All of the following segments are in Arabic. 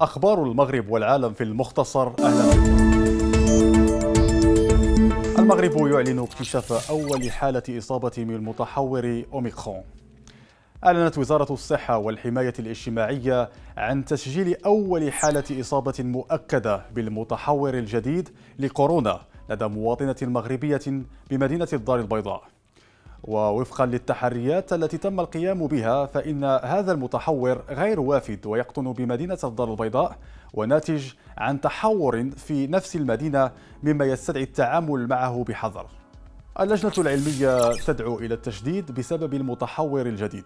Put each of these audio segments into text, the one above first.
أخبار المغرب والعالم في المختصر. أهلا بكم. المغرب يعلن اكتشاف أول حالة إصابة من المتحور أوميكرون. أعلنت وزارة الصحة والحماية الاجتماعية عن تسجيل أول حالة إصابة مؤكدة بالمتحور الجديد لكورونا لدى مواطنة مغربية بمدينة الدار البيضاء. ووفقا للتحريات التي تم القيام بها، فإن هذا المتحور غير وافد ويقطن بمدينة الدار البيضاء، وناتج عن تحور في نفس المدينة، مما يستدعي التعامل معه بحذر. اللجنة العلمية تدعو إلى التشديد بسبب المتحور الجديد.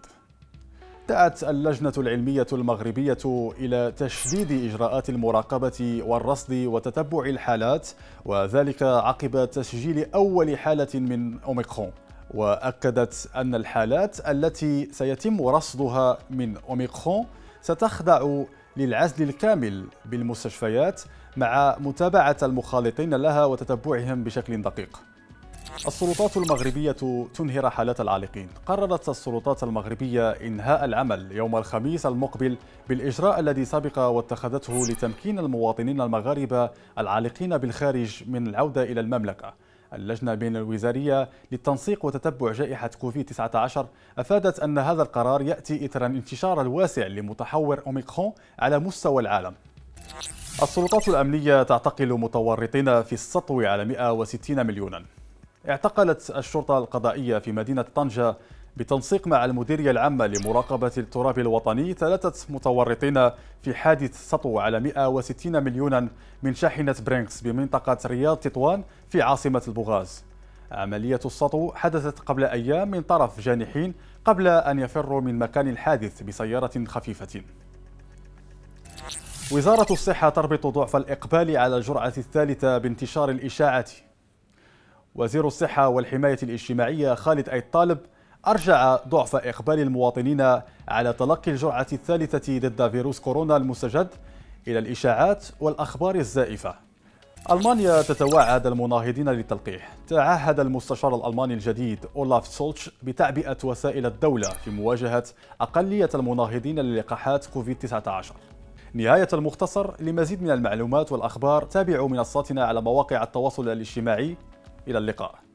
دعت اللجنة العلمية المغربية إلى تشديد إجراءات المراقبة والرصد وتتبع الحالات، وذلك عقب تسجيل أول حالة من أوميكرون. وأكدت أن الحالات التي سيتم رصدها من أوميكرون ستخضع للعزل الكامل بالمستشفيات مع متابعة المخالطين لها وتتبعهم بشكل دقيق. السلطات المغربية تنهي رحلات العالقين. قررت السلطات المغربية إنهاء العمل يوم الخميس المقبل بالإجراء الذي سبق واتخذته لتمكين المواطنين المغاربة العالقين بالخارج من العودة إلى المملكة. اللجنة بين الوزارية للتنسيق وتتبع جائحة كوفيد-19 أفادت أن هذا القرار يأتي إثر الانتشار الواسع لمتحور أوميكرون على مستوى العالم. السلطات الأمنية تعتقل متورطين في السطو على 160 مليونا. اعتقلت الشرطة القضائية في مدينة طنجة بتنسيق مع المديرية العامة لمراقبة التراب الوطني 3 متورطين في حادث سطو على 160 مليونا من شاحنة برينكس بمنطقة رياض تطوان في عاصمة البوغاز. عملية السطو حدثت قبل أيام من طرف جانحين قبل أن يفروا من مكان الحادث بسيارة خفيفة. وزارة الصحة تربط ضعف الإقبال على الجرعة الثالثة بانتشار الإشاعة. وزير الصحة والحماية الاجتماعية خالد أيت طالب أرجع ضعف إقبال المواطنين على تلقي الجرعة الثالثة ضد فيروس كورونا المستجد إلى الإشاعات والأخبار الزائفة. ألمانيا تتوعد المناهضين للتلقيح. تعهد المستشار الألماني الجديد أولاف سولتش بتعبئة وسائل الدولة في مواجهة أقلية المناهضين للقاحات كوفيد-19. نهاية المختصر. لمزيد من المعلومات والأخبار تابعوا منصاتنا على مواقع التواصل الاجتماعي. إلى اللقاء.